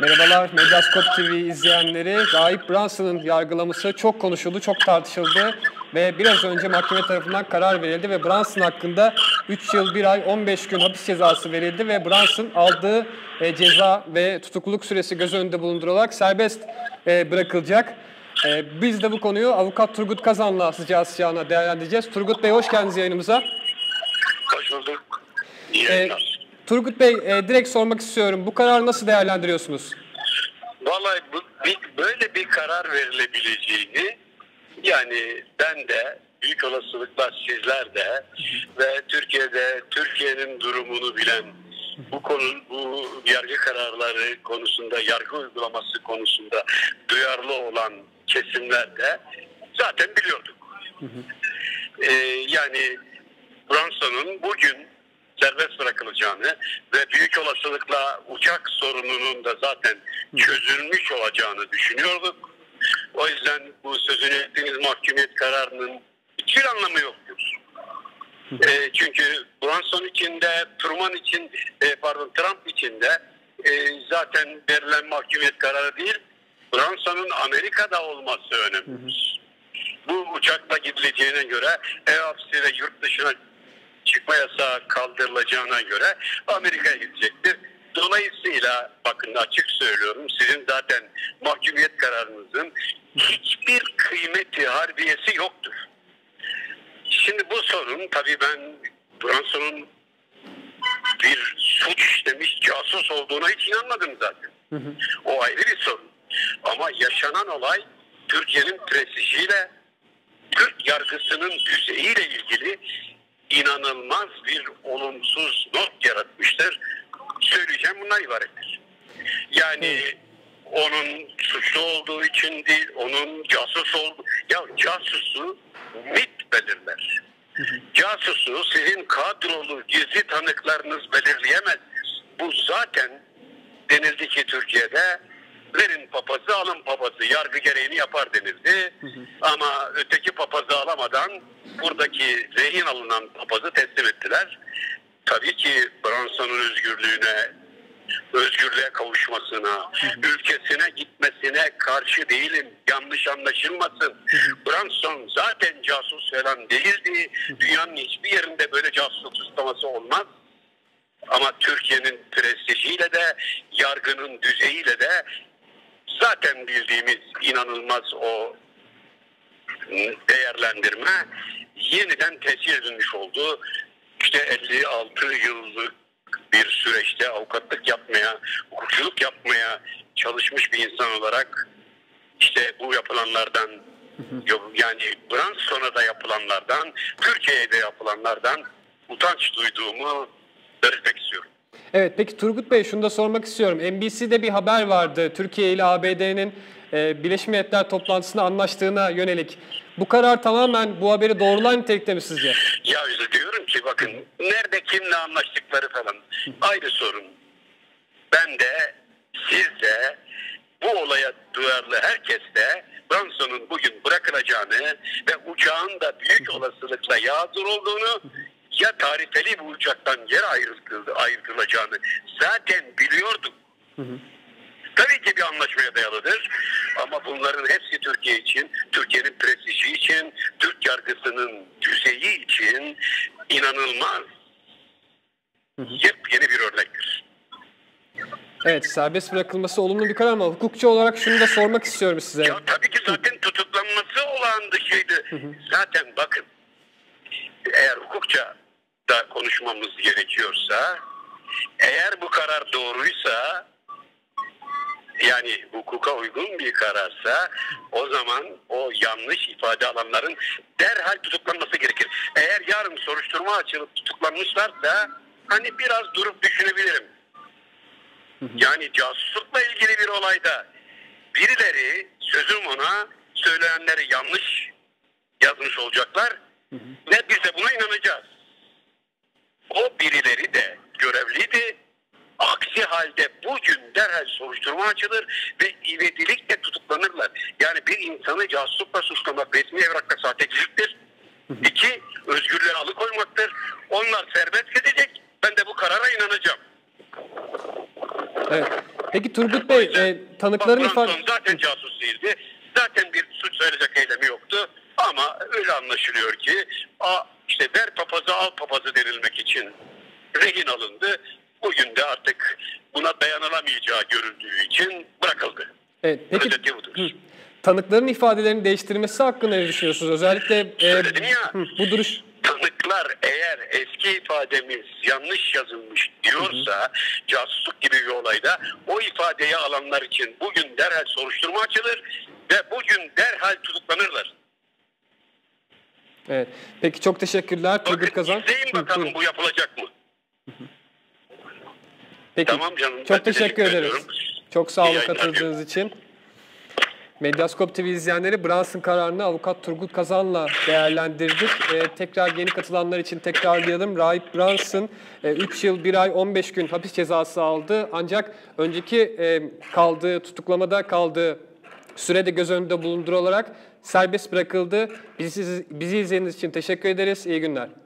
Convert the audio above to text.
Merhabalar Medyascope TV izleyenleri. Daip Brunson'ın yargılaması çok konuşuldu, çok tartışıldı ve biraz önce mahkeme tarafından karar verildi ve Brunson hakkında 3 yıl 1 ay 15 gün hapis cezası verildi ve Brunson aldığı ceza ve tutukluluk süresi göz önünde bulundurularak serbest bırakılacak. Biz de bu konuyu avukat Turgut Kazan'la sıcağı sıcağına değerlendireceğiz. Turgut Bey hoş geldiniz yayınımıza. Hoş bulduk. Turgut Bey, direkt sormak istiyorum. Bu kararı nasıl değerlendiriyorsunuz? Vallahi böyle bir karar verilebileceğini, yani ben de, büyük olasılıkla sizler de ve Türkiye'nin durumunu bilen, bu yargı kararları konusunda, yargı uygulaması konusunda duyarlı olan kesimler de zaten biliyorduk. Yani Brunson'un bugün serbest bırakılacağını ve büyük olasılıkla uçak sorununun da zaten çözülmüş olacağını düşünüyorduk. O yüzden bu sözünü ettiğiniz mahkumiyet kararının hiçbir anlamı yoktur. Çünkü Brunson için de, Trump için de zaten verilen mahkumiyet kararı değil, Brunson'un Amerika'da olması önemlidir. Bu uçakla gidileceğine göre ev hapsi ve yurt dışına çıkma yasağı kaldırılacağına göre Amerika'ya gidecektir. Dolayısıyla bakın açık söylüyorum, sizin zaten mahkumiyet kararınızın hiçbir kıymeti, harbiyesi yoktur. Şimdi bu sorun, tabii ben Brunson'un bir suç işlemiş casus olduğuna hiç inanmadım zaten. O ayrı bir sorun. Ama yaşanan olay Türkiye'nin presijiyle, Türk yargısının düzeyiyle ilgili inanılmaz bir olumsuz not yaratmıştır. Söyleyeceğim bundan ibarettir. Yani onun suçlu olduğu için değil, onun casus olduğu... Ya casusu MİT belirler. Casusu sizin kadrolu gizli tanıklarınız belirleyemez. Bu zaten denildi ki Türkiye'de verin papazı alın papazı, yargı gereğini yapar denildi. Ama öteki papazı alamadan buradaki rehin alınan papazı teslim ettiler. Tabii ki Brunson'un özgürlüğe kavuşmasına, ülkesine gitmesine karşı değilim. Yanlış anlaşılmasın. Brunson zaten casus falan değildi. Dünyanın hiçbir yerinde böyle casusluk suçlaması olmaz. Ama Türkiye'nin prestijiyle de, yargının düzeyiyle de zaten bildiğimiz inanılmaz o değerlendirme yeniden tesir edilmiş oldu. İşte 56 yıllık bir süreçte avukatlık yapmaya, hukukçuluk yapmaya çalışmış bir insan olarak işte bu yapılanlardan, yani Brunson'a da yapılanlardan, Türkiye'de yapılanlardan utanç duyduğumu belirtmek istiyorum. Evet, peki Turgut Bey şunu da sormak istiyorum. NBC'de bir haber vardı. Türkiye ile ABD'nin Birleşmiş Milletler toplantısında anlaştığına yönelik. Bu karar tamamen bu haberi doğrulan nitelikte mi sizce? Ya diyorum ki bakın nerede kimle anlaştıkları falan ayrı sorun. Ben de siz de bu olaya duyarlı herkes de Brunson'un bugün bırakılacağını ve uçağın da büyük olasılıkla yağdur olduğunu, ya tarifeli bu uçaktan yere ayrılacağını zaten biliyorduk. Tabii ki bir anlaşmaya dayalıdır ama bunların hepsi Türkiye için, Türkiye'nin prestiji için, Türk yargısının düzeyi için inanılmaz yepyeni bir örnektir. Evet, serbest bırakılması olumlu bir karar ama hukukçu olarak şunu da sormak istiyorum size. Ya tabii ki zaten tutuklanması olağan dışıydı. Zaten bakın, eğer hukukça da konuşmamız gerekiyorsa, eğer bu karar doğruysa, yani hukuka uygun bir kararsa, o zaman o yanlış ifade alanların derhal tutuklanması gerekir. Eğer yarın soruşturma açılıp tutuklanmışlarsa hani biraz durup düşünebilirim. Yani casuslukla ilgili bir olayda birileri, sözüm ona, söyleyenleri yanlış yazmış olacaklar. Ne biz de buna inanacağız. O birileri de görevliydi. Aksi halde bugün derhal soruşturma açılır ve ivedilikle tutuklanırlar. Yani bir insanı casuslukla suçlamak resmi evrakta sahteciliktir. İki, özgürlüğe alıkoymaktır. Onlar serbest gidecek. Ben de bu karara inanacağım. Evet. Peki Turgut Bey, tanıkların ifade... Zaten casus değildi. Zaten bir suç sayılacak eylemi yoktu. Ama öyle anlaşılıyor ki işte ver papazı al papazı denilmek için rehin alındı. Bugün de artık buna dayanılamayacağı görüldüğü için bırakıldı. Evet, peki. Tanıkların ifadelerini değiştirmesi hakkında ne düşünüyorsunuz? Özellikle bu duruş... Tanıklar eğer eski ifademiz yanlış yazılmış diyorsa, casusluk gibi bir olayda o ifadeyi alanlar için bugün derhal soruşturma açılır ve bugün derhal tutuklanırlar. Evet. Peki çok teşekkürler. Turgut Kazan. İzleyin bakalım bu yapılacak mı? Peki. Tamam canım. Çok teşekkür ederiz. Çok sağ olun katıldığınız için. Medyascope TV izleyenleri Brunson kararını avukat Turgut Kazan'la değerlendirdik. Tekrar yeni katılanlar için tekrarlayalım. Daip Brunson 3 yıl 1 ay 15 gün hapis cezası aldı. Ancak önceki tutuklamada kaldığı sürede göz önünde bulundurularak serbest bırakıldı. Bizi izlediğiniz için teşekkür ederiz. İyi günler.